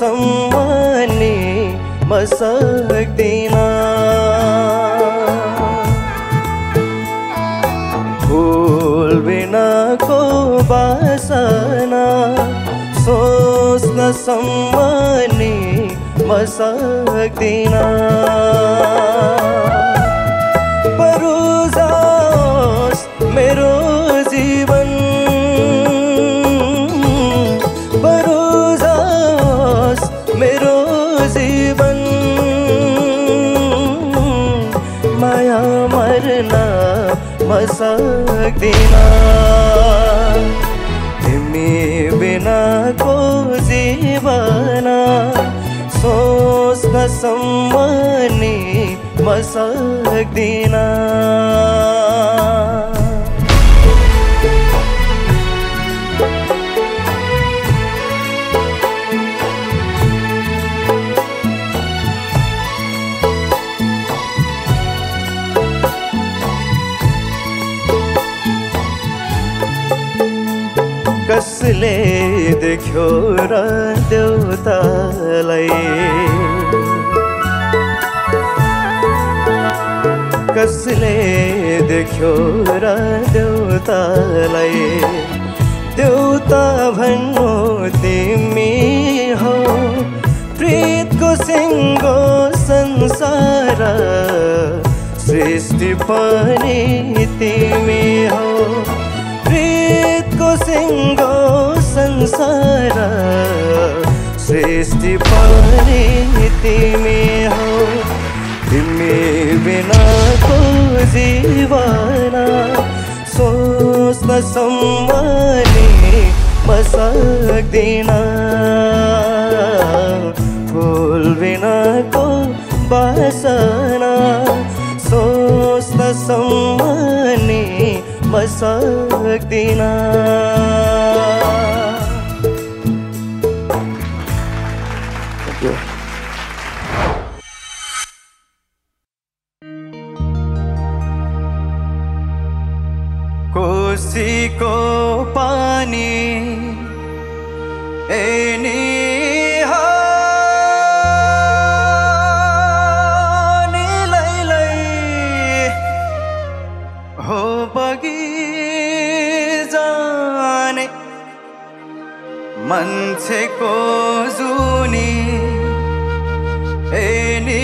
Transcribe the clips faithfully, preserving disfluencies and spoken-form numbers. सम्माने मसह देना, भूल बिना को बसना, सोच न सम्माने मसह देना। परोजास मेरो जीवन, परोजास मेरो जीवन, माया मरना मसक देना। तिमी बिना को जीवना, सोच न सम्माने मसक देना। कसले देखो देवतालाई, कसले देखो देवतालाई, देवता भन्नु तिमी हो। प्रीतको सिङ्गो संसार, सृष्टि पनि तिमी हो। प्रीतको सिङ्गो संसारा, सृष्टि पनि तिमी हो। तिमी बिना को जीवना, सोच न सम्माने मसक देना। फूल बिना को बसना, सोच न सम्माने मसक देना। कोसी को पानी एनी हा नीलै लै हो बगी जाने, मान्छे को जुनी एनी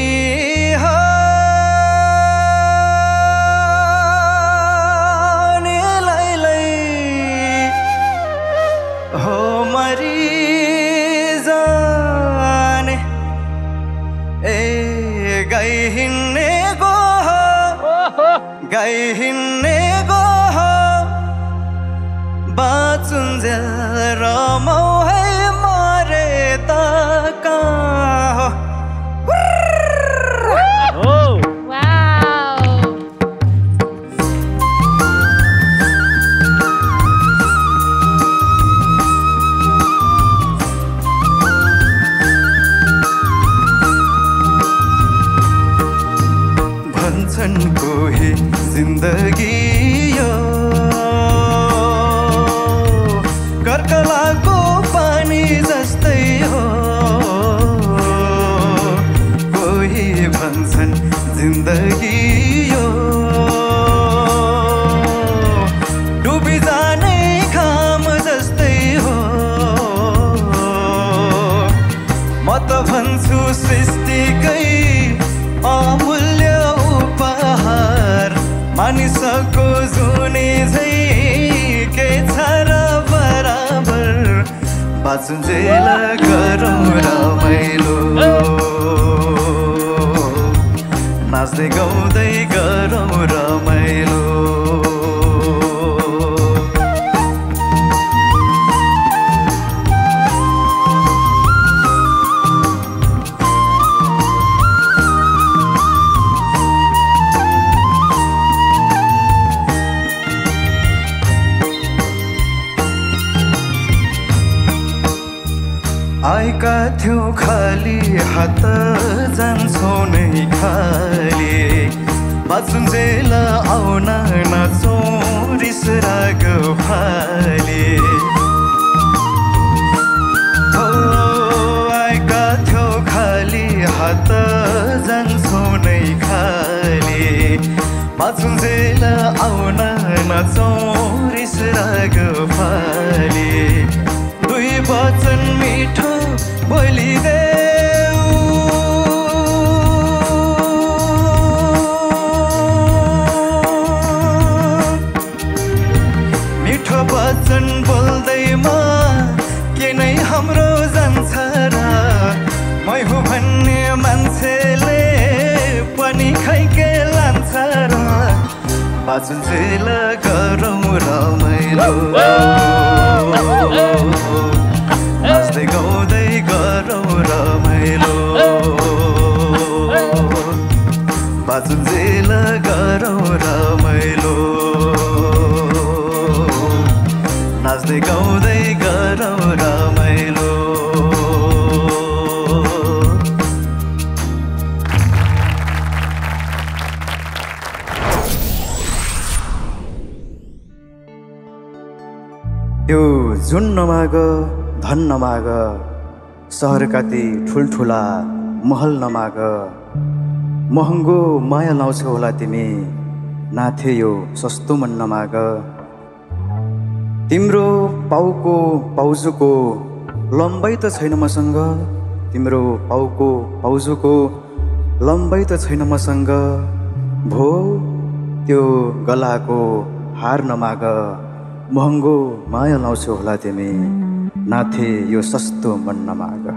गए हिन्ने गो हो। बाचुन रमौ है मारे ताका हो। भन्छन् कोही जिंदगी यो कर्कलाको पानी जस्तै हो। कोही भन्छन् जिंदगी यो डुबी जाने घाम जस्तै हो। म त भन्छु सृष्टिकै अमूल्य उपहार, मानिसको जुनी झै के छ र बराबर। बाँचुन्जेल गरौँ रमाइलो, नाच्दै गाउँदै गरौँ रमाइलो। आएका थियौँ खाली हात, जान्छौँ नै खाली। बाँचुन्जेल आउन नाचौँ रिस राग फाली। आएका आली हात जन सोनै खाली मासुंजेला आउना नाचो रिस राग फाली दुई वचन मिठो बोली दे मिठो वचन बोल्दैमा के नै हाम्रो जान्छ मै हो भन्ने मान्छेले पनि खै के लान्छ र बाजुन्जेला गरौँ रमाइलो नाच्दै गाउँदै गरौँ रमाइलो बाजुन्जेला गरौँ रमाइलो नाच्दै गाउँदै गरौँ रमाइलो। यो जुन नमाग धन नमाग सहरका ती ठुलठुला महल नमाग महँगो माया लाउँछौ होला तिमी नाथे यो सस्तो मन नमाग तिम्रो पाउको पाउजुको लम्बाइ त छैन मसँग तिम्रो पाउको पाउजुको लम्बाइ त छैन मसँग भो त्यो गलाको हार नमाग महँगो माया लाउँछौ होला तिमी नाथे यो सस्तो मन नमाग।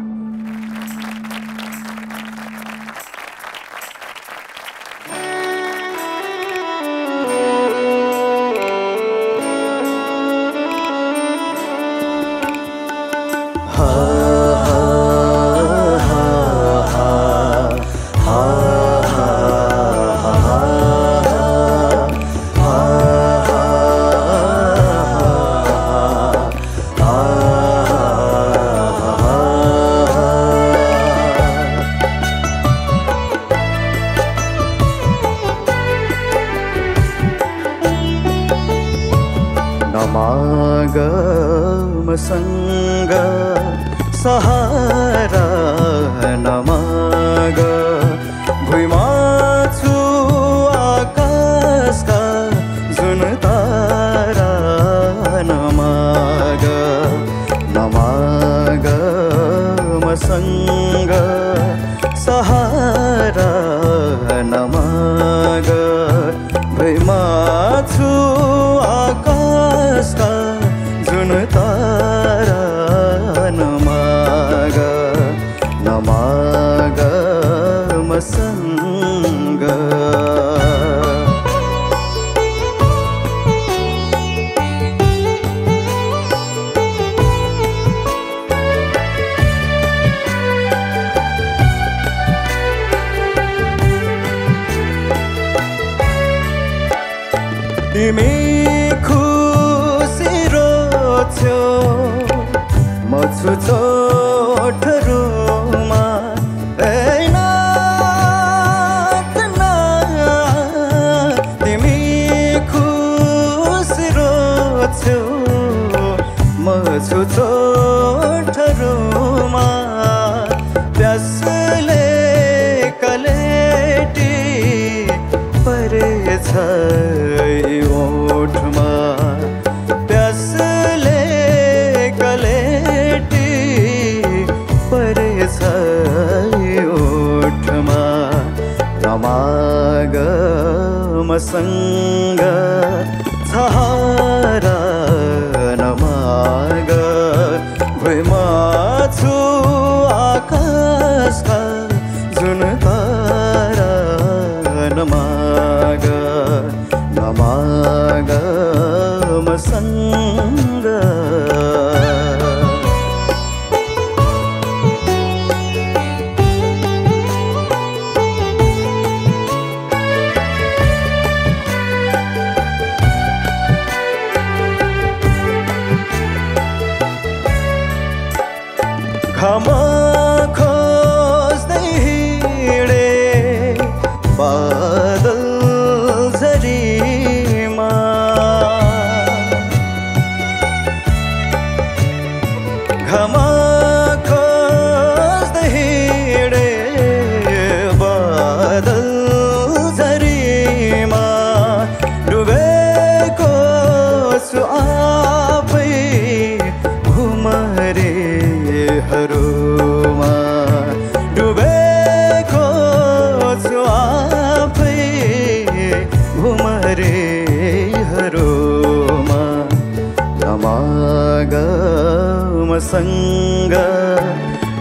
संग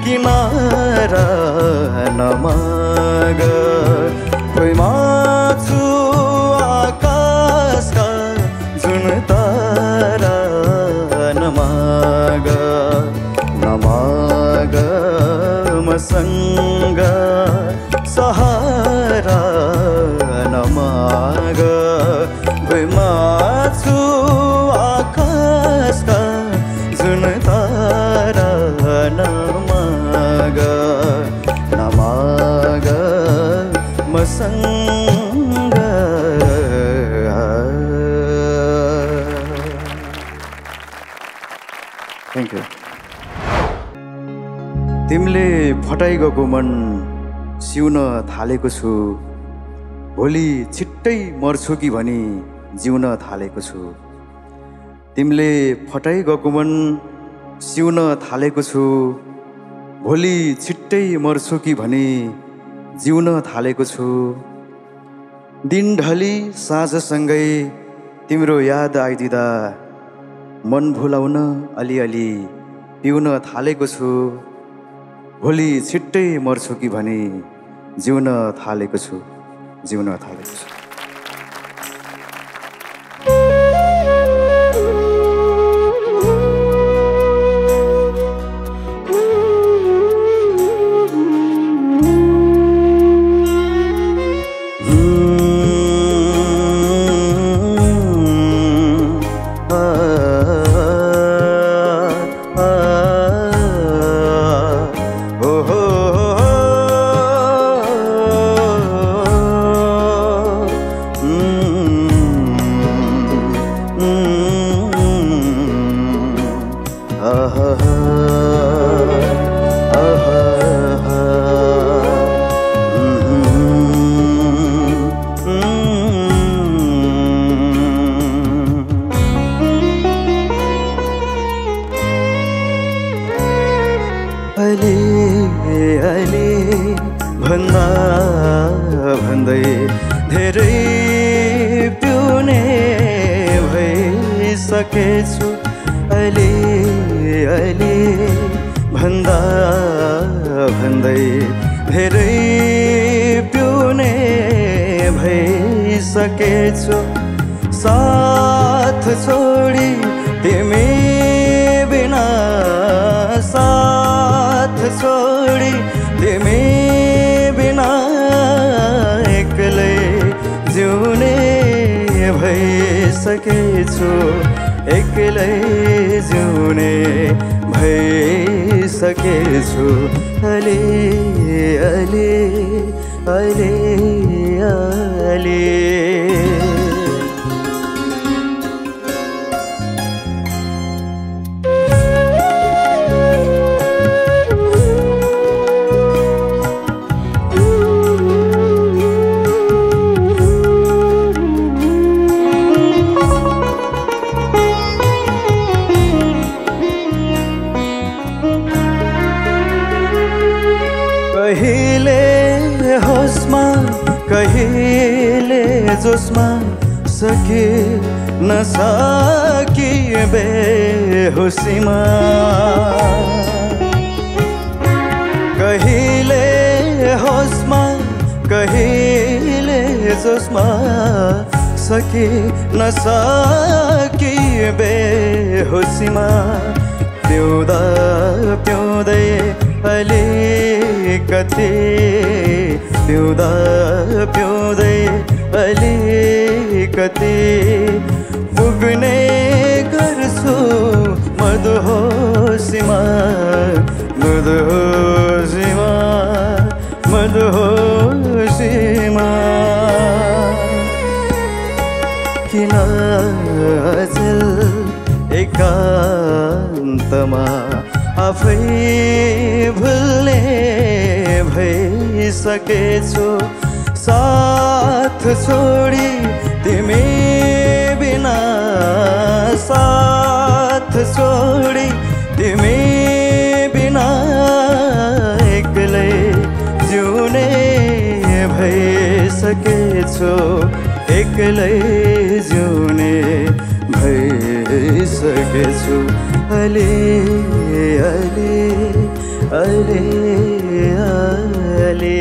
किनारा नमाग प्रेमाचु आकाश का जुन तारा नमाग नमाग मसंग सहारा नमाग प्रेमाचु आकाश का जुन तारा नमाग नमाग मसंग। Thank you. तिमीले फटाइगएको मन सिउन थालेको छु, भोलि छिट्टै मर्छु कि भनी जिउन थालेको छु। तिमीले फटाइगएको मन सिउन थालेको छु, भोलि छिट्टै मर्छु कि भनी जिउन थालेको छु। दिन ढली साँझसँगै तिम्रो याद आइदिँदा मन भुलाउन अलिअलि पिउन थालेको छु, भोलि छिट्टै मर्छु कि भनी जिउन थालेको छु जिउन थालेको छु। अले अले अले अले।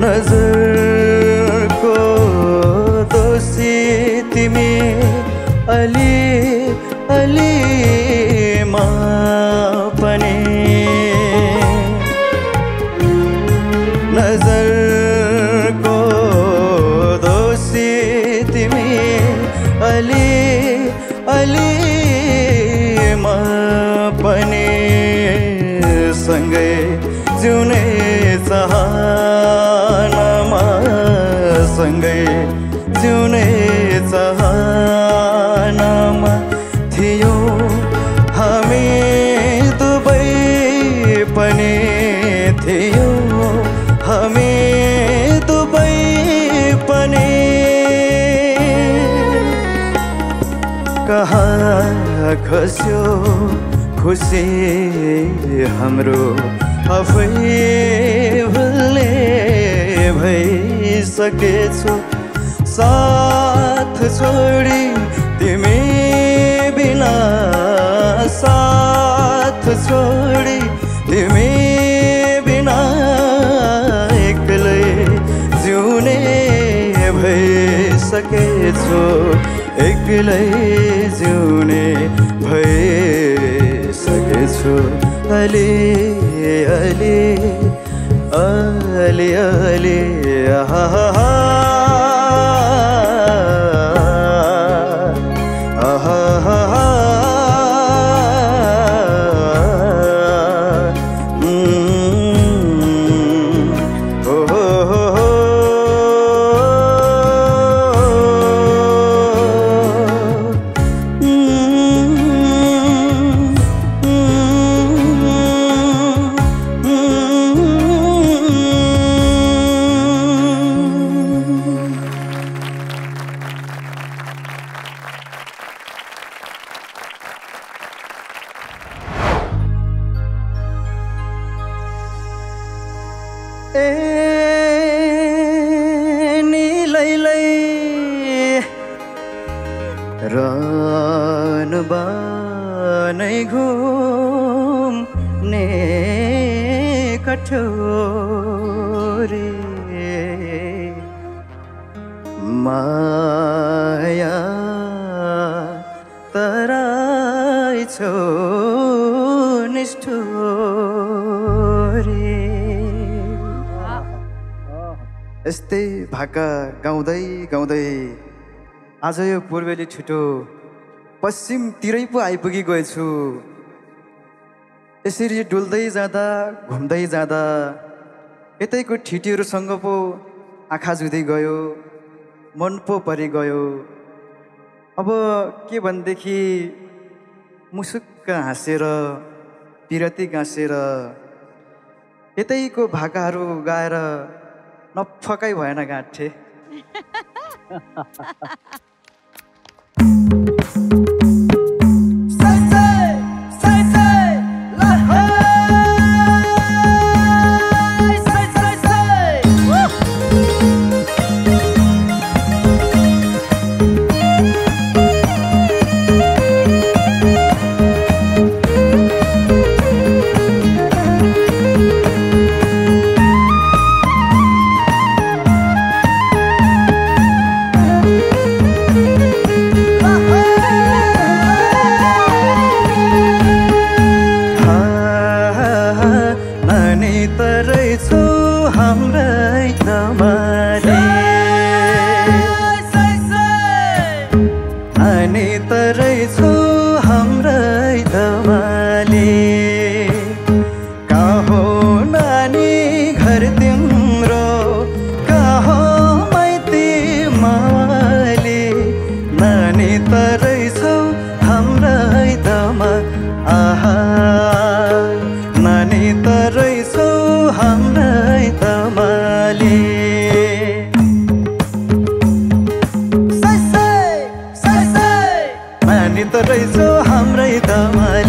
नजर को दोस्ती में अली अली मापने, नजर को दोस्ती में अली अली मापने, संगे जुने सहाना संगे जुने सहाना थियो हमें दुबई पने, थियो हमें दुबई पने। कहाँ खस्यो खुशी हमरो अफे भले भई सके छो, साथ छोड़ी तिमी बिना, साथ छोड़ी तिमी बिना एक्लै जिउने भई सके छो, एक्लै जिउने भई सके छो। अले अले अले अले हा हा रान बानै घूम ने कठोरे, माया तराई छो निष्ठोरे। यस्तै भाका गाउँदै गाउँदै आज यो पूर्वेली छिटो पश्चिमतिरै पो आइपुगी गएछु। यसरी डुल्दै जाँदा घुम्दै जाँदा यतैको ठिटीहरूसँग पो आँखा जुधै गयो, मन पो परि गयो। अब के भनेदेखि मुसुक्क हाँसेर बिरती गाँसेर यतैको भाकाहरू गाएर नफकाइ भएन गाँठे।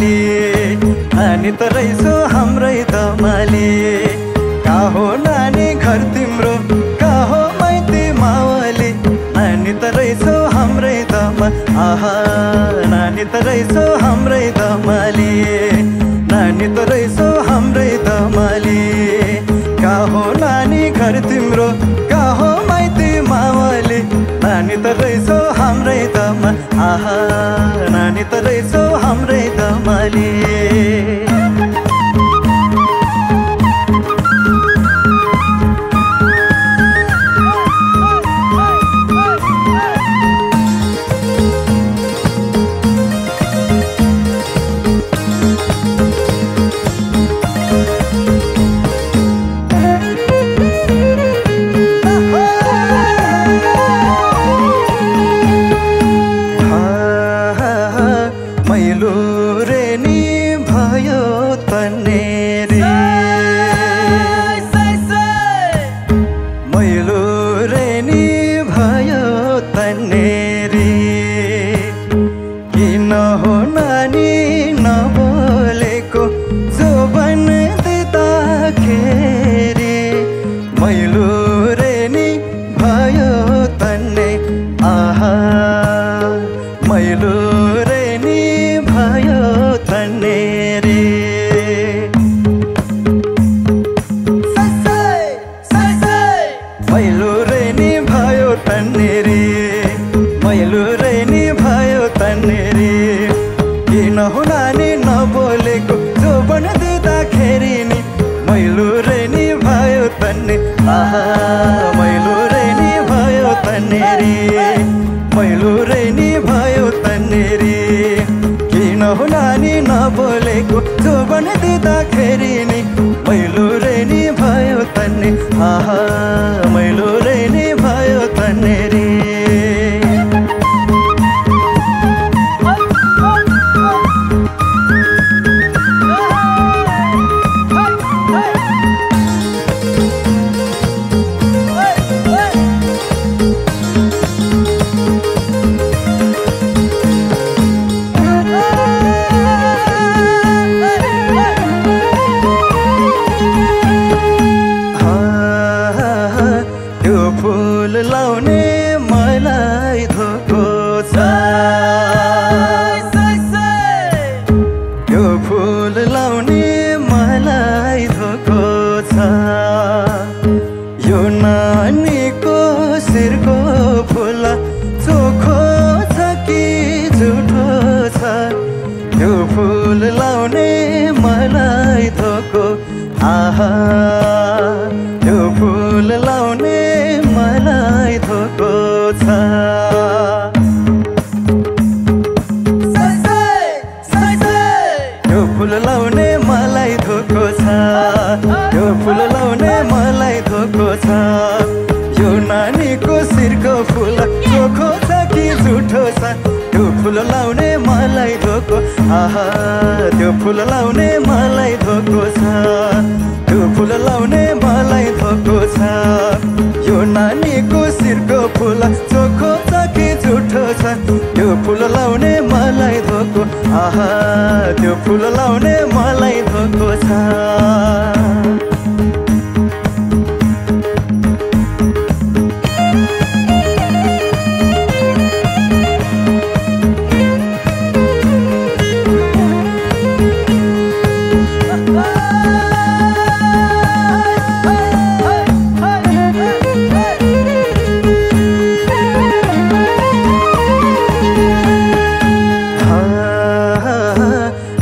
दमाली नानी त रहिसो हाम्रै दमाली। का हो नानी घर तिम्रो का हो माइती मावली, नानी त रहिसो हाम्रै दमाली। आहा नानी त रहिसो हाम्रै दमाली, नानी त रहिसो हाम्रै दमाली। का हो नानी घर तिम्रो का हो माइती मावली, नानी त रहिसो हाम्रै दमाली। आहा नानी त रहिसो हाम्रै दमाली।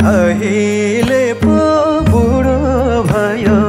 अहिले पो बुढो भयो।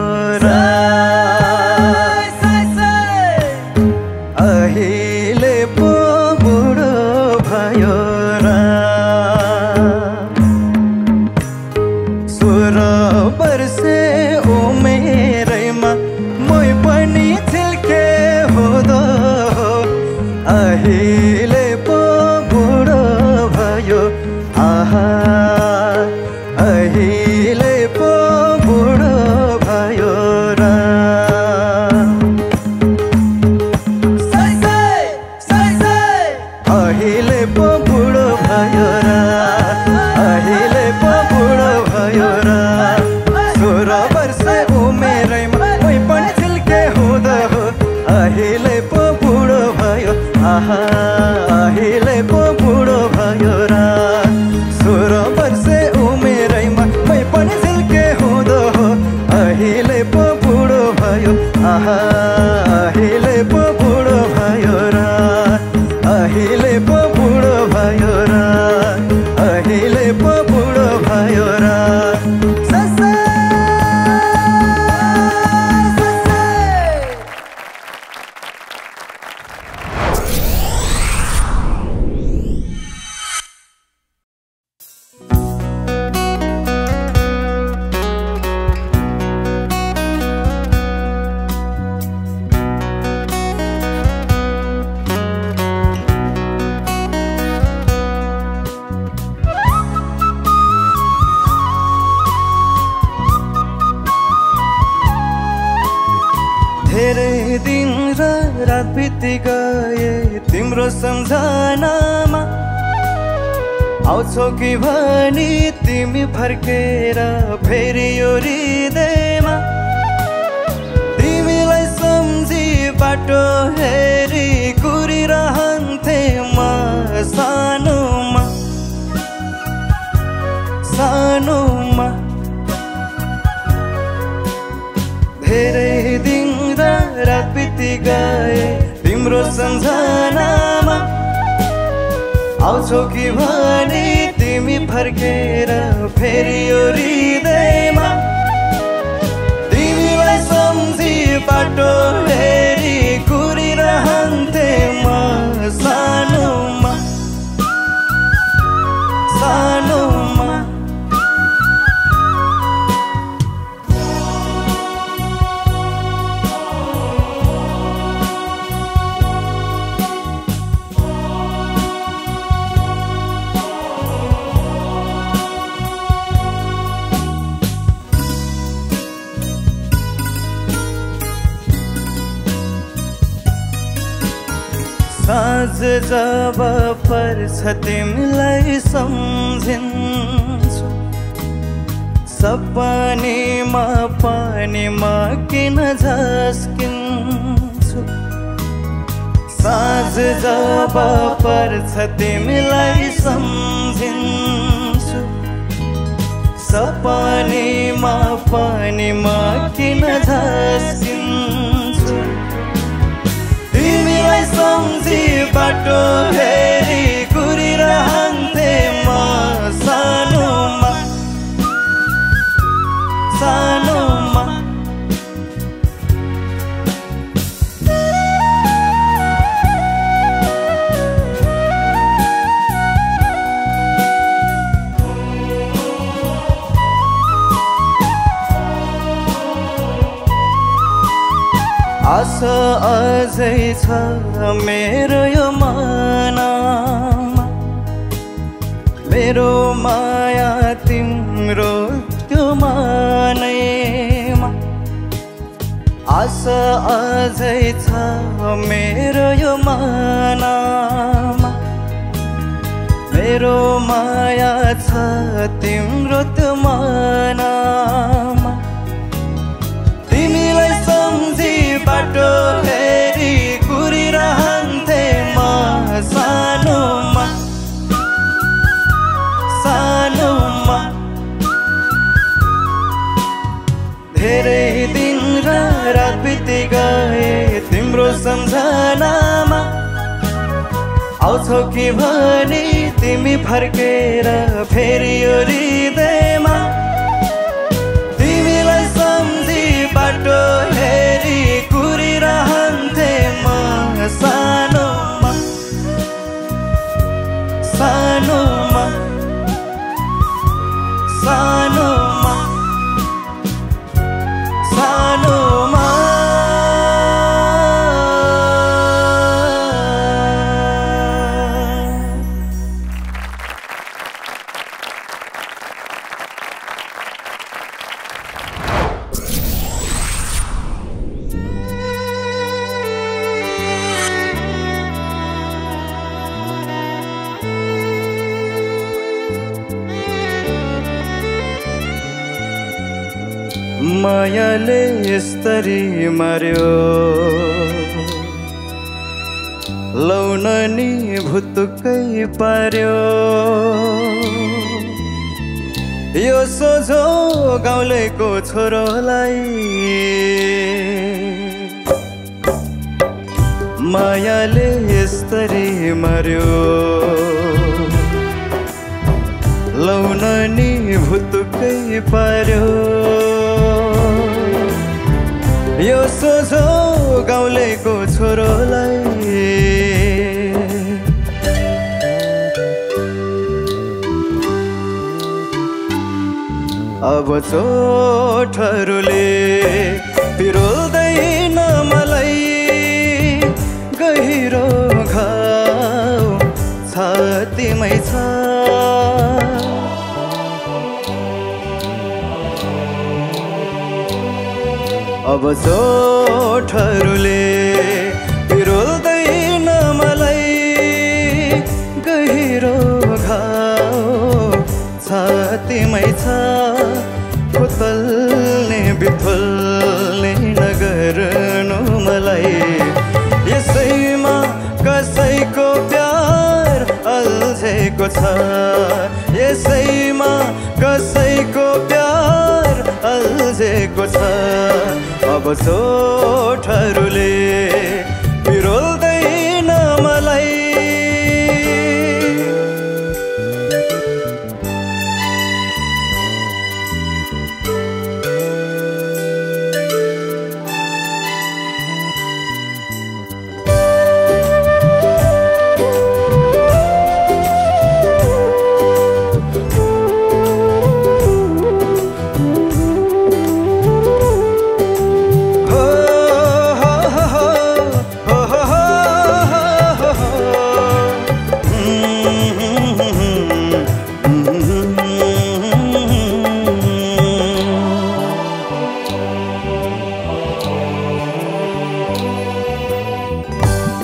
बित्ति गए तिम्रो सम्झनामा आउँछौ कि भनी तिमी फर्केर फेरि यो हृदयमा तिमीलाई सम्झी बाटो हेरी कुरिरहन्थे म सानोमा सानोमा धेरै दिन रात बित्ति गए तिम्रो सम्झनामा आउँछौ कि भनी तिमी फर्केर फेरि यो हृदयमा तिमीलाई सम्झी बाटो फेरि कुरिरहन्थे म सानोमा सानोमा। साँझ जब पर्छ तिमीलाई सम्झिन्छु सपनीमा पानीमा किन झस्किन्छु। साँझ जब पर्छ तिमीलाई सम्झिन्छु सपनीमा पानीमा किन झस्किन्छु तिमीलाई सम्झी बाटो हेरी कुरिरहन्थे म सानोमा सानोमा। आशा अझै छ मेरो यो मनमा मेरो माया तिम्रो त्यो मनैमा। आशा अझै छ मेरो यो मनमा मेरो माया छ तिम्रो त्यो मनमा तिमीलाई सम्झी बाटो फेरि कुरिरहन्थे म सानोमा सानोमा। धेरै दिन र रात बित्ति गए तिम्रो सम्झनामा आउँछौ कि भनी तिमी फर्केर फेरि यो हृदयमा तिमीलाई सम्झी बाटो हेरी कुरिरहन्थे म सानोमा सानोमा सानोमा सानोमा। मायाले यस्तरी मार्यो लौननी भुतुकै पार्यो यो सोझो गाउँलेको छोरोलाई मायाले यस्तरी मार्यो लौननी भुतुकै पार्यो यो सोझो गाउँलेको छोरोलाई। अब चोटहरूले पिरोल्दैन मलाई गहिरो घाउ छातीमै छ अब चोटहरूले पिरोल्दै सातिमै छ फुतल्ने बिफुल्ने नगर्नु मलाई यसैमा कसैको प्यार अल्झेको छ यसैमा कसैको प्यार अल्झेको छ अब चोटहरूले बिरोल्दैन मलाई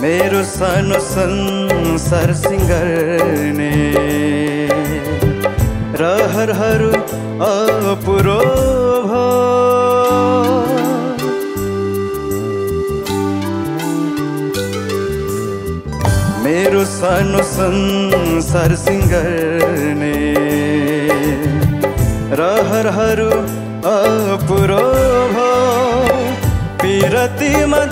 मेरो सानो संसार सिंगर्ने रहरहरू अपुरो भो मेरो सानो संसार सिंगर्ने रहरहरू अपुरो भो पिरतीमा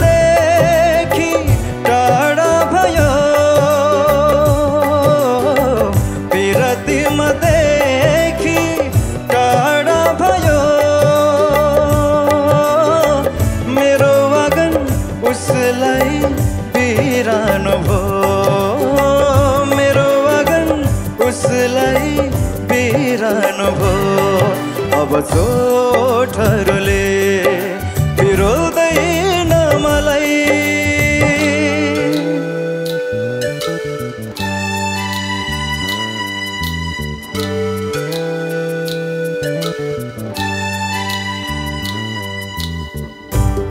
अब चोटहरूले बिरोल्दैन मलाई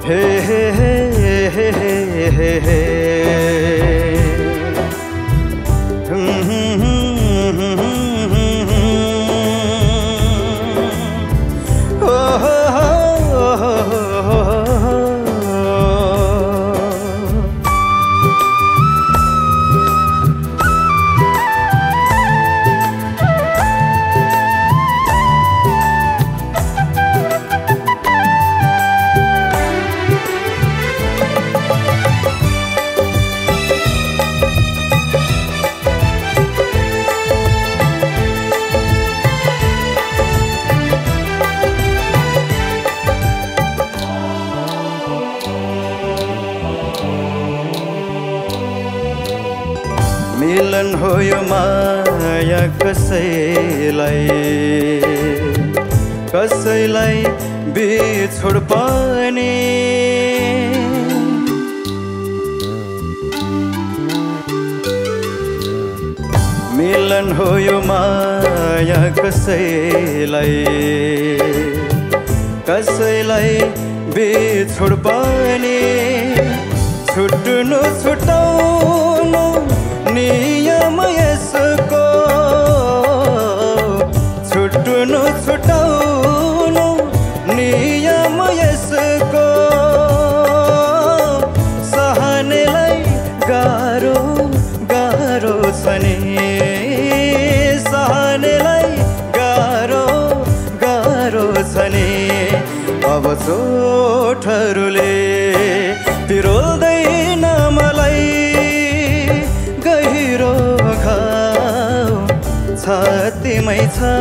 हे हे हे हे हे हे हे मिलन हो यो माया कसैलाई कसैलाई बिछोड पानी मिलन हो यो माया कसैलाई कसैलाई बिछोड पानी छुट्नु छुटाउनु नियम यसको छुट्नु छुटाउनु नियम यसको सहनेलाई गाह्रो गाह्रो छ नि सहनेलाई गाह्रो गाह्रो छ नि अब चोटहरूले बिरोल्दैन मलाई गहिरो घाउ छातीमै छ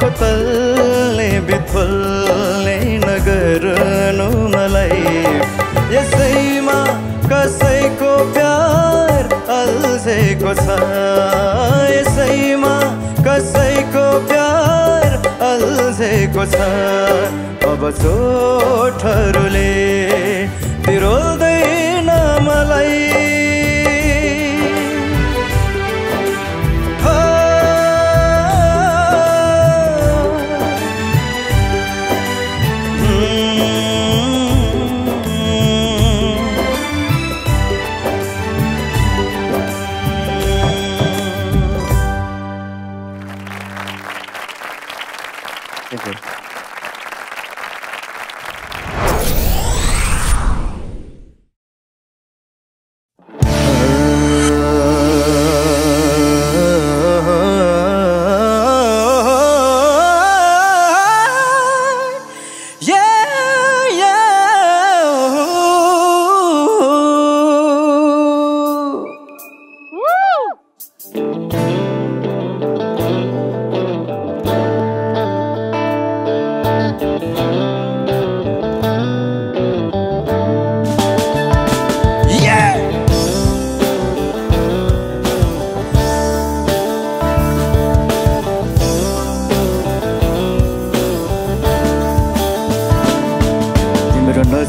खुतल्ने बिथुल्ने नगर्नु मलाई यसैमा कसैको प्यार अल्झेको छ यसैमा कसैको प्यार अल्झेको छ अब चोटहरूले बिरोल्दैन मलाई Thank you.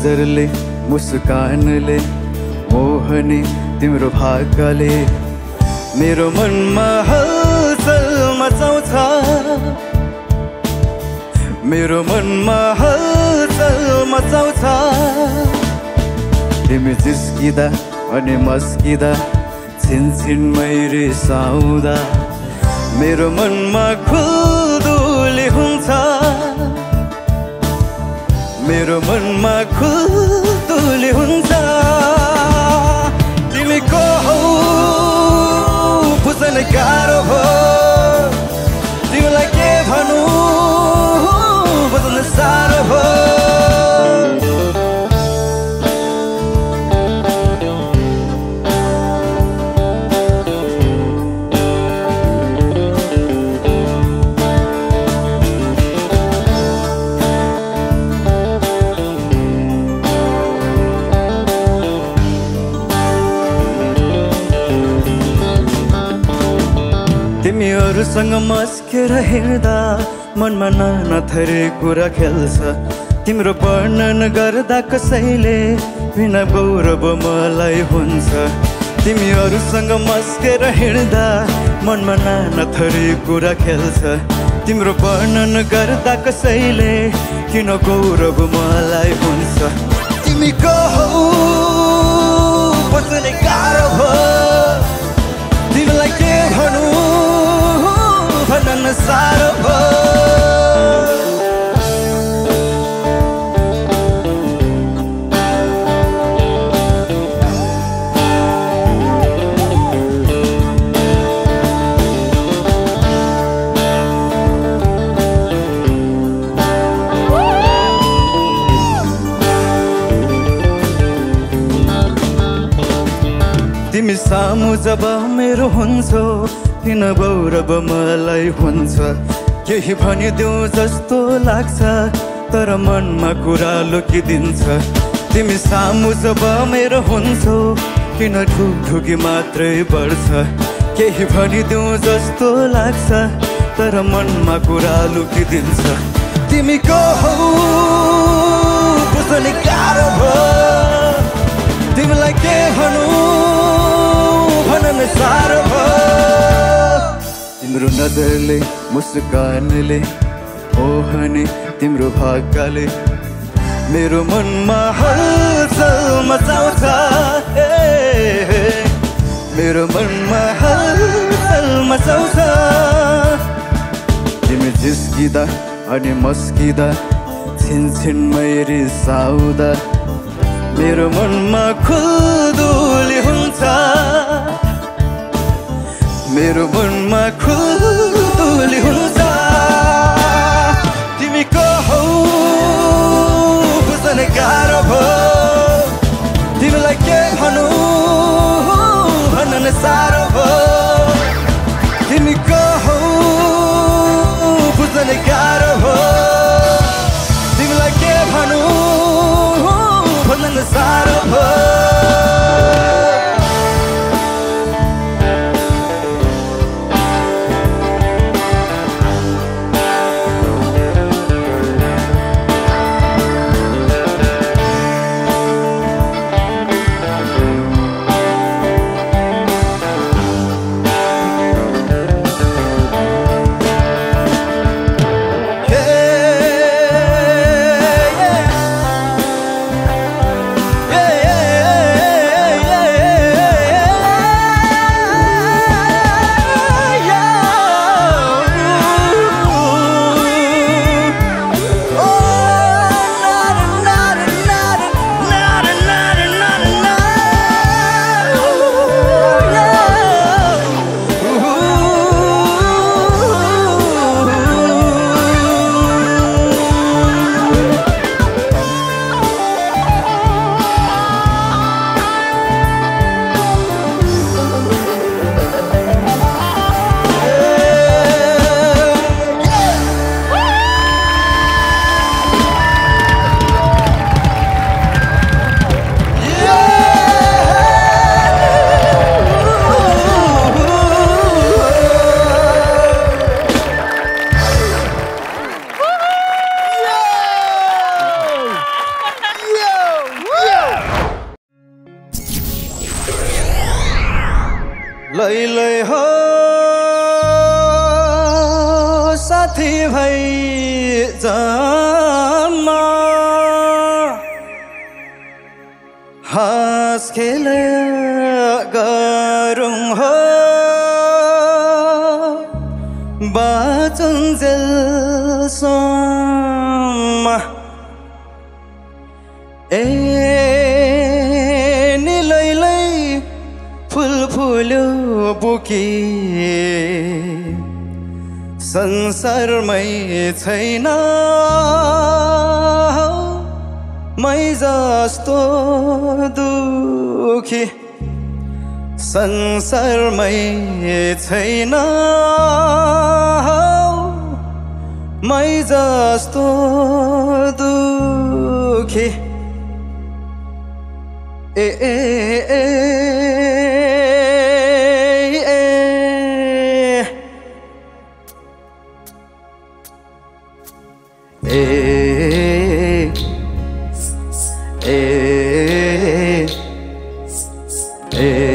नजर ले मुस्कान ले मोहनी तिम्रो भाका ले मेरो मनमा हलचल मचाउँछ मेरो मनमा हलचल मचाउँछ तिमी जिस्किँदा अनि मस्किँदा छिनछिनमै रिसाउँदा मेरो मनमा खुल्दुली हुन्छ मेरो मनमा खुल्दुली हुन्छ तिमी को हौ बुझ्न गाह्रो हो तिमीलाई के भनौ बुझ्न साह्रो हो तिमीहरूसँग मस्केर हिँड्दा मनमा नाना थरी कुरा खेल्छ तिम्रो वर्णन गर्दा कसैले बिना गौरव मलाई हुन्छ तिमीहरूसँग मस्केर हिँड्दा मनमा नाना थरी कुरा खेल्छ तिम्रो वर्णन गर्दा कसैले किन गौरव मलाई हुन्छ तिमी को हौ बुझ्न गाह्रो हो तिमीलाई के भनौ भन्न साह्रो हो तिमी सामु जब मेरो हुन्छौ किन गौरव मलाई हुन्छ केही भनिदेऊ जस्तो लाग्छ तर मनमा कुरा लुकिदिन्छ तिमी सामु जब मेरो हुन्छौ किन ढुकढुकी मात्रै बढ्छ केही भनिदेऊ जस्तो लाग्छ तर मनमा कुरा लुकिदिन्छ तिमी को हौ बुझ्न गाह्रो हो तिमीलाई के भनौ भन्न साह्रो हो तिम्रो नजरले मुस्कानले ओहने तिम्रो भाकाले मेरो मनमा हलचल मचाउँछ मेरो मनमा हलचल मचाउँछ तिमी जिस्किँदा अनि मस्किँदा छिनछिनमै रिसाउँदा मेरो मनमा खुल्दुली हुन्छ मेरो मनमा खुल्दुली हुन्छ तिमी को हौ बुझ्न गाह्रो हो तिमीलाई के भनौ भन्न साह्रो हो तिमी को हौ बुझ्न गाह्रो हो तिमीलाई के भनौ भन्न साह्रो हो भई जामा हंस खेल गरुम हो बाचुंजिल सोमा ए निलई लई फूल फूलो बुकी संसारमै छैन मै जस्तो दुखी संसारमै छैन मै जस्तो दुखी ए ए ए ए ए ए ए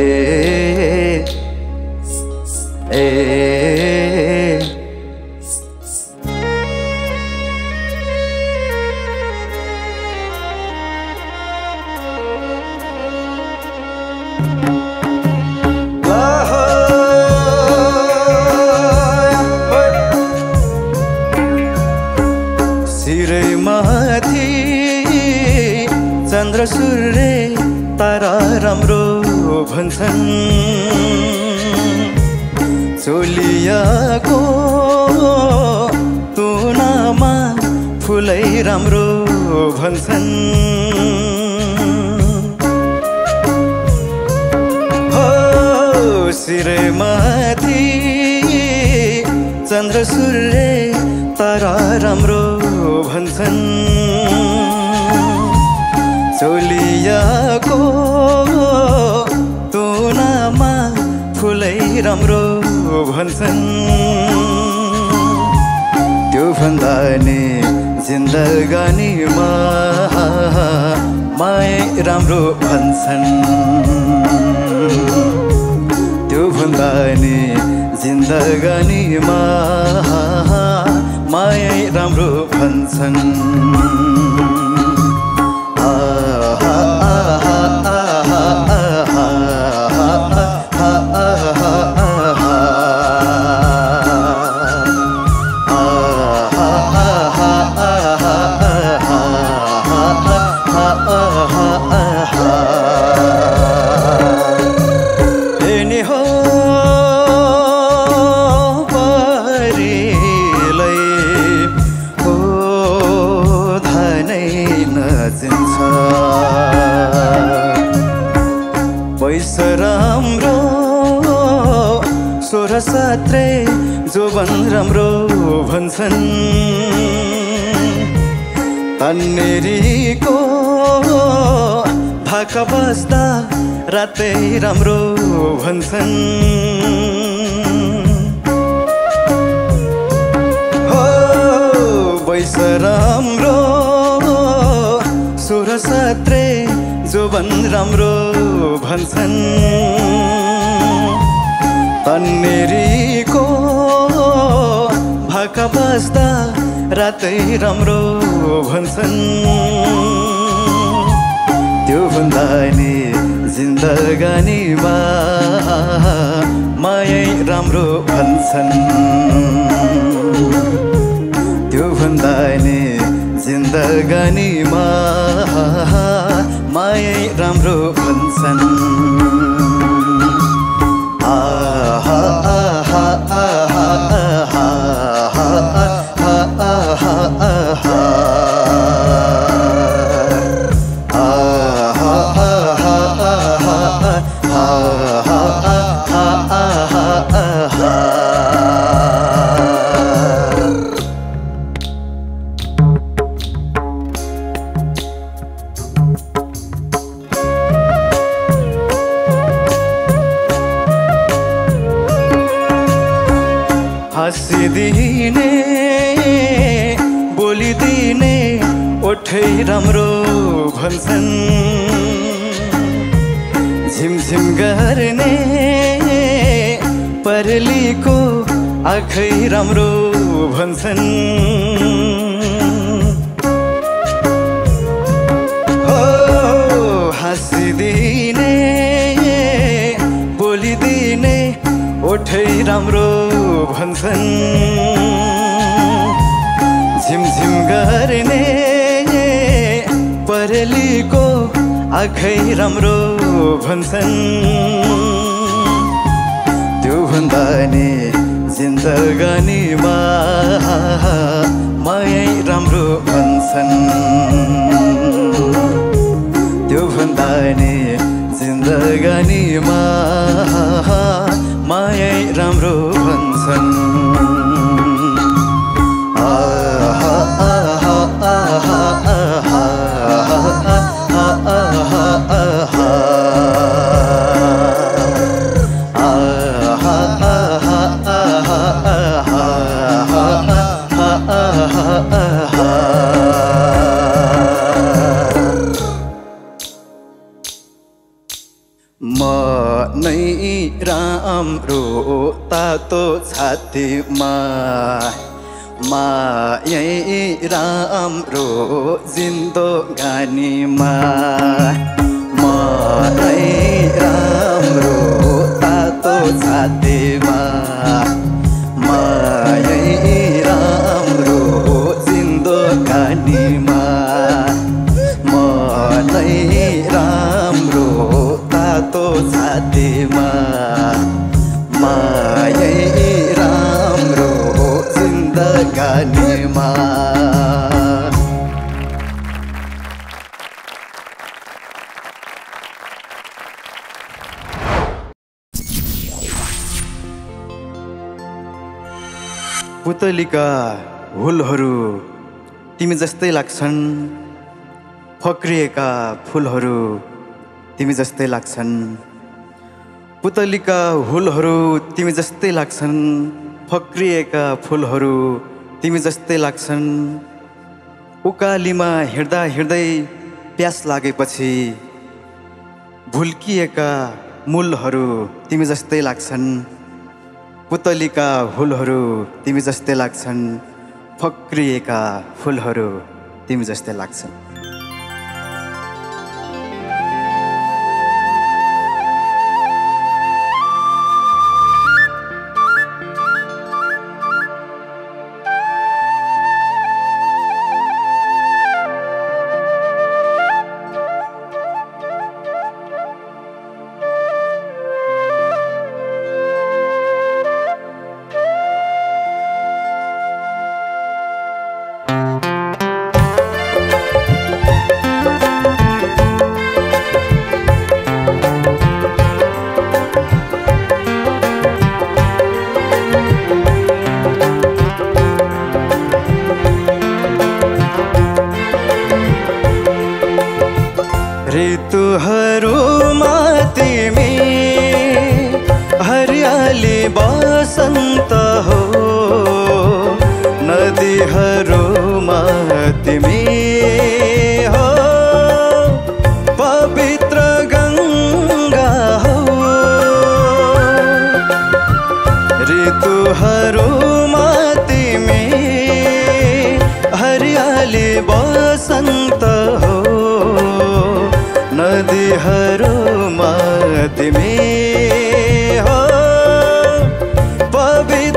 चन्द्र सूर्य तारा राम्रो भन्छन् चोलियाको तुनामा फुलै राम्रो भन्छन् हो सिरमाथि चन्द्र सूर्य तारा राम्रो भन्छन् चोलियाको तुनामा फुलै राम्रो भन्छन् त्यो भन्दा नि जिन्दगानीमा माया राम्रो भन्छन् त्यो भन्दा नि जिन्दगानीमा माया राम्रो भन्छन् पैसा राम्रो सोर सात्रे जोबन राम्रो भन्छन् तन्नेरीको भाका बस्दा रातै राम्रो भन्छन् हो पैसा राम्रो सोर सात्रे जोबन राम्रो भन्छन् तन्नेरीको भाका बस्दा रातै राम्रो भन्छन् त्यो भन्दा नि जिन्दगानीमा मायै राम्रो भन्छन् त्यो भन्दा नि जिन्दगानीमा माया राम्रो भन्छन् आ हा आ हा आ हा आ हा हा आ हा आ हा हँसिदिने बोलिदिने ओठै राम्रो भन्छन् झिमझिम गर्ने परलीको आखिरी राम्रो भन्छन् हो हाँसिदिने बोलिदिने ओठै राम्रो भन्छन् झिमझिम गर्ने परेलीको आँखै राम्रो भन्छन् त्यो भन्दा नि जिन्दगानीमा मायै राम्रो भन्छन् त्यो भन्दा नि जिन्दगानीमा मायै राम्रो भन्छन् तातो छातीमा मायै राम्रो जिन्दगानीमा मायै राम्रो तातो छातीमा मायै राम्रो जिन्दगानीमा मायै राम्रो तातो छातीमा मायै राम्रो जिन्दगानीमा पुतलीका हुलहरू तिमी जस्तै लाग्छन् फक्रिएका फूलहरू तिमी जस्तै लाग्छन् पुतलीका हुलहरू तिमी जस्तै लाग्छन् फक्रिएका फूलहरू तिमी जस्तै लाग्छन् उकालीमा हिँड्दा हिँड्दै प्यास लागेपछि भुल्किएका मूलहरू तिमी जस्तै लाग्छन् पुतलीका हुलहरू तिमी जस्तै लाग्छन् फक्रिएका फूलहरू तिमी जस्तै लाग्छन् पवित्र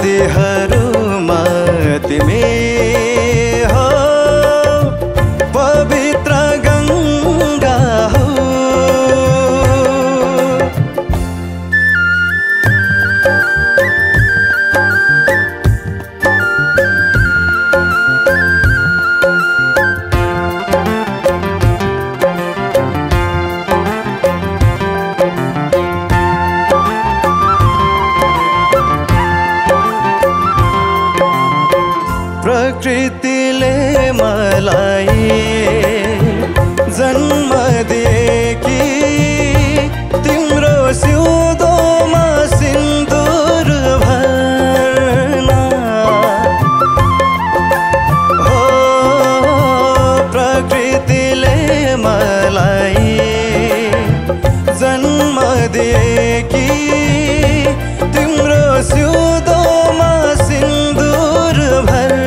दिहरू मत में हो पवित्र गंगा हो। प्रकृतिले मलाई जन्म दिएकी तिम्रो सिउँदोमा सिन्दूर भर्ना हो। प्रकृतिले मलाई जन्म दिएकी तिम्रो सिउँदोमा सिन्दूर भर्ना।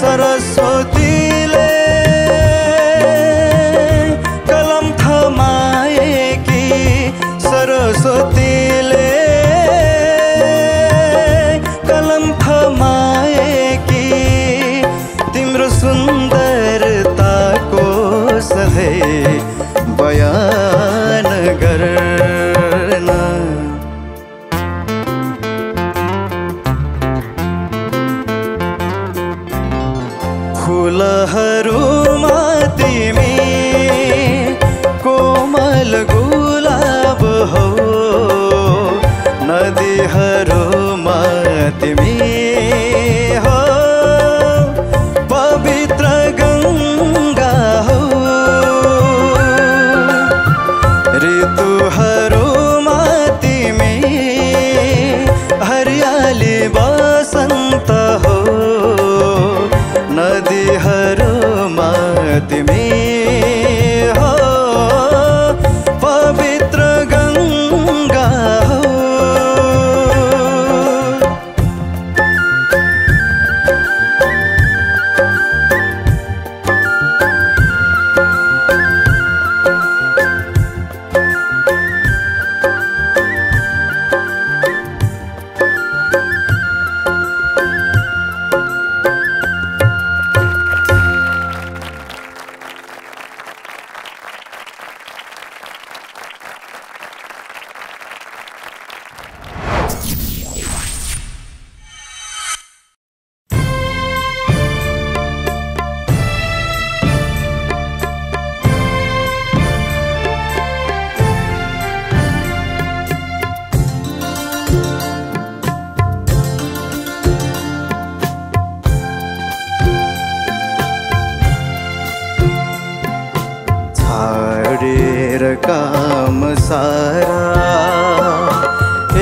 सरस्वतीले कलम थमाएकी सरस्वतीले कलम थमाएकी तिम्रो सुन्दरताको सधैँ बयान गर्न। फूलहरूमा तिमी कोमल गुलाब हो, नदीहरूमा तिमी हो पवित्र गंगा हो। ऋतुहरूमा तिमी हरियाली बसंत हो, नदीहरूमा तिमी हो पवित्र गंगा हो। काम सारा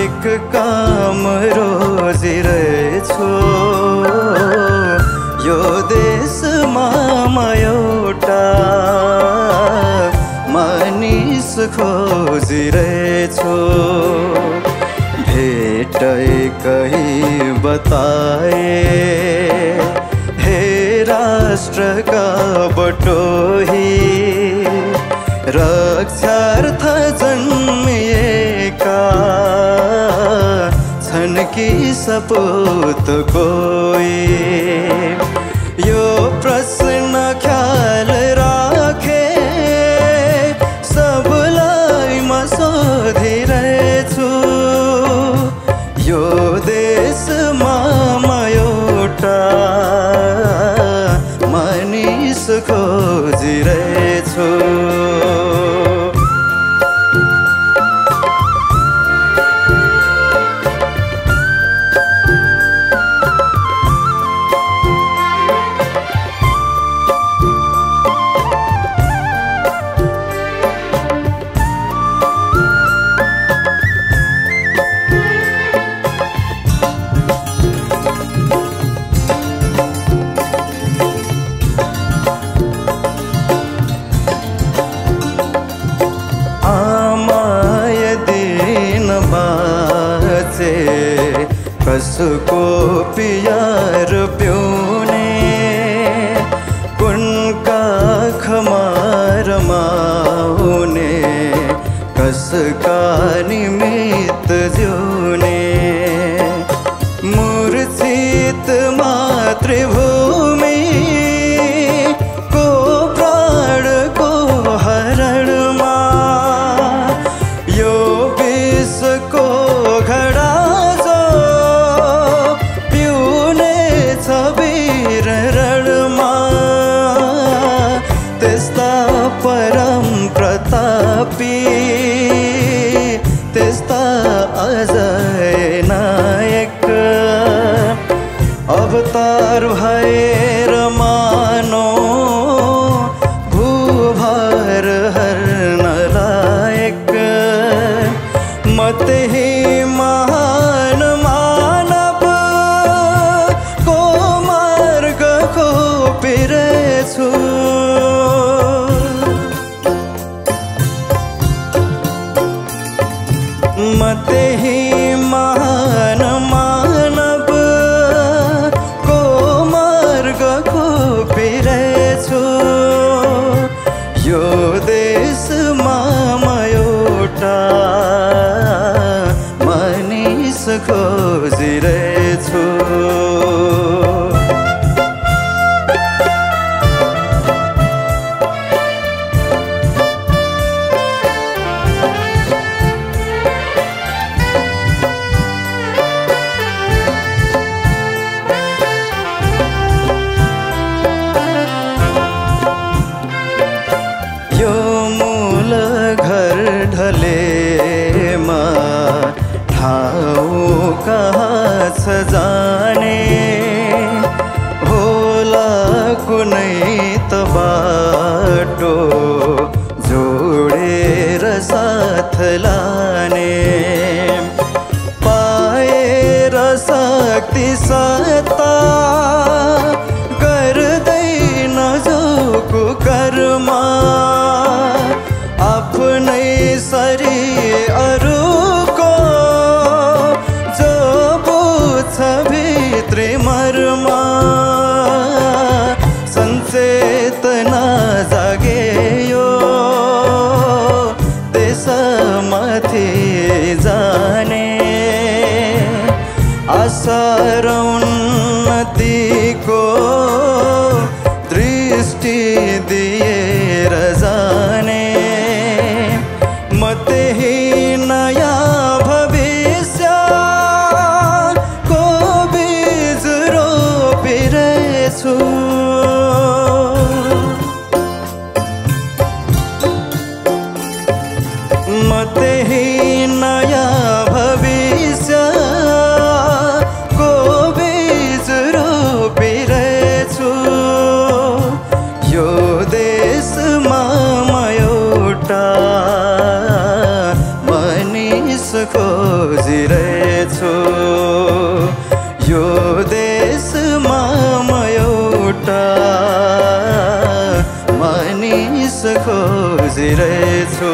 एक काम रोजी रहे छो, यो देश मामयोटा मानिस खोजी रहे छो। भेट कहीं बताए हे राष्ट्र का बटोही, रक्षार्थ जन्मिएका छन् कि सपूत कोई, यो प्रश्न ख्याल राखे सबलाई म सोधिरहेछु। यो देशमा म एउटा मानिस खोजिरहेछु। कसको प्यार प्यूने कुन का खमार माउने, कसका निमित्त जूने मातृभूमि को प्राण को हरण माँ यो विश्व को घड़ा जो प्यूने छबीर रण माँ तेस्ता परम प्रतापी तेस्ता अजय नायक अवतार भैर मानो भूभार हर नायक मत ही महान मानव को मार्ग को पिरेछु मत ही महान मानव को मार्ग को पिरेछु यो देश मामयोटा मानिस खोजिरेछु ढले माँ ठाऊ कहाँ सजाने होला कुनै त बाटो जोडेर साथ लाने पाए र शक्ति सत्ता गर्दैन जो कुकर्मा अपने सरी अरू को जो बुझ भित्री मर्मा संचेतना जागे यो देशमाथि जाने आशा र उन्नतिको दृष्टि दिएर जाने मत ही नया भविष्य को बीज रोपिरेछु मत ही नया भविष्य को बीज रोपिरेछु यो देश मामयोटा खोजिरहेछु यो देश मामयोटा मानिस खोजिरहेछु।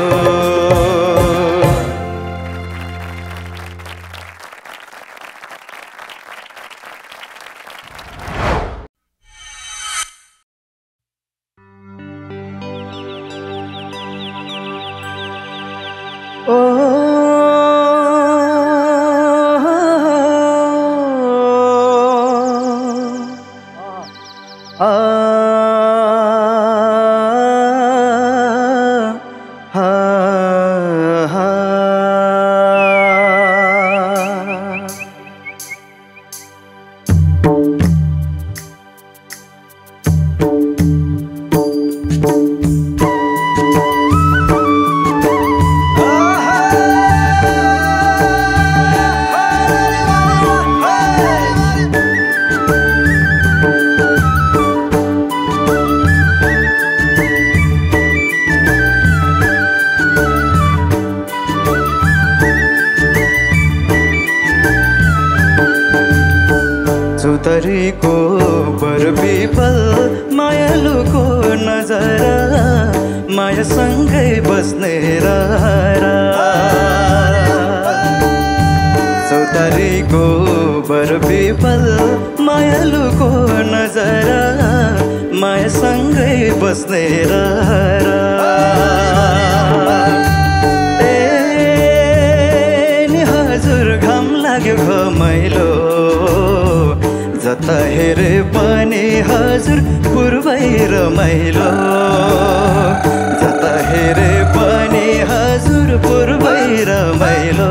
चौतरी को बर पीपल मायालु को नजरा माया संगै बस्ने रहारा चौतरी को बर पीपल मायालु को नजरा माया संगै बस्ने रहारा ए हजुर घम लाग्यो घमैलो जता हेरे बने हजुर पूर्वै रमाइलो, जता हेरे बने हजुर पूर्वै रमाइलो।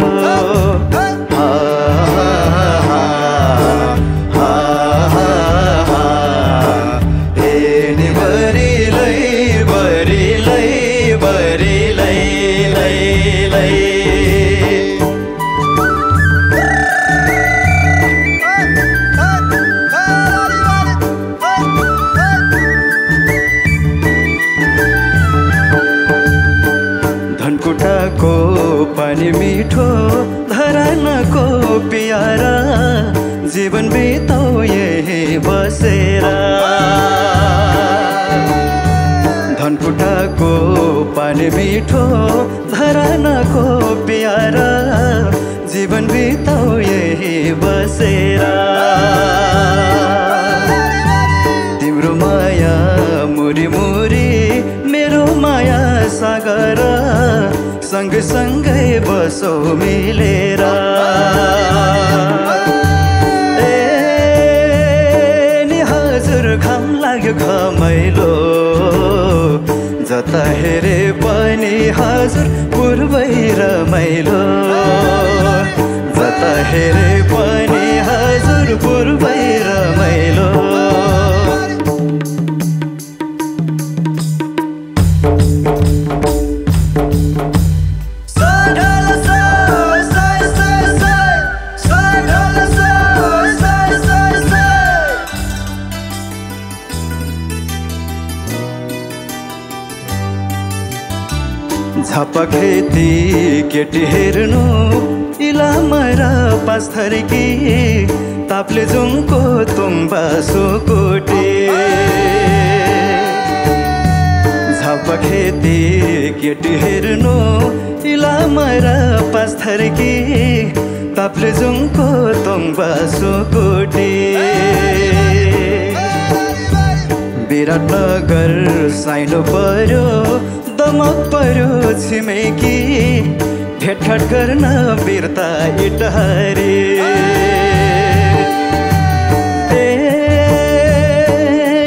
पानी मीठो धरान को प्यारा, जीवन बिताओ तो यही बसेरा। धनकुटा को पानी मीठो धरान को प्यारा, जीवन बिताओ तो यही बसेरा। तिम्रो माया मुरी मुरी मेरो माया सागरा, संग संगै बसो मिलेर। ए नि हजुर घाम लाग्यो घमाइलो, जता हेरे पनि हजुर पूर्वै रमाइलो, जता हेरे पनि हजुर पूर्वै रमाइलो। झापा खेती केटी हेर्नु इलामरा पाँच थरीकी, तापले जुङको तुम्बा सुकुटी। झापा खेती केटी हेर्नु इलामरा पाँच थरीकी, तापले जुङको तुम्बा सुकुटी। विराटनगर साइनो पर्यो दमक पर्यो छिमेकी, भेटघाट गर्न बिर्ता इटहरी। ए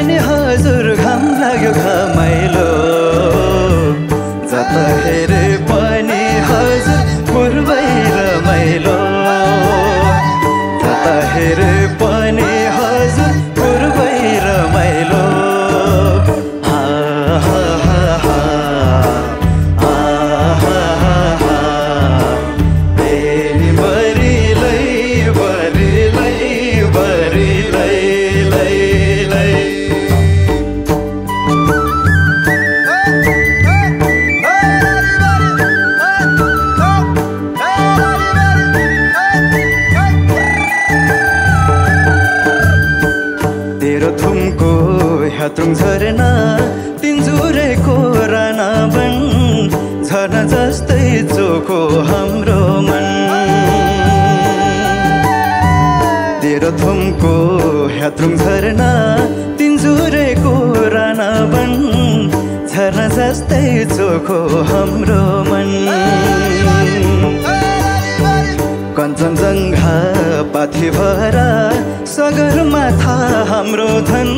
नि हजुर घाम लाग्यो घमाइलो, जता हेरे पनि हजुर पूर्वै रमाइलो, जता हेरे पनि हजुर पूर्वै रमाइलो। ह्यात्रुङ झरना तिन्जुरेको राना बन, झरना जस्तै चोखो हाम्रो मन। तेह्रथुमको ह्यात्रुङ झरना तिन्जुरेको राना बन, झरना जस्तै चोखो हाम्रो मन। कञ्चनजङ्घा पाथी भरा सगरमाथा हाम्रो धन,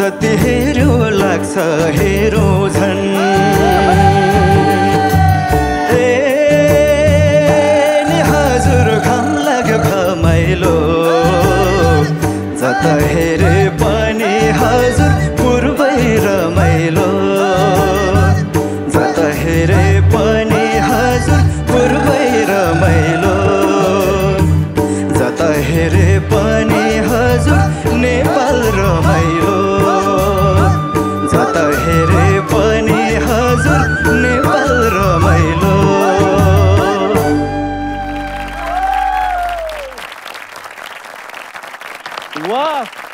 जति हेऱ्यो लाग्छ हेरो झन। ए नि हजुर घाम लाग्यो घमाइलो, जता हेरे पनि हजुर पूर्वै रमाइलो, जता हेरे पनि हजुर पूर्वै रमाइलो, जता हेरे पनि हजुर नेपाल रमाइलो, जता हेरे पनि हजुर नेपाल रमाइलो। वाह।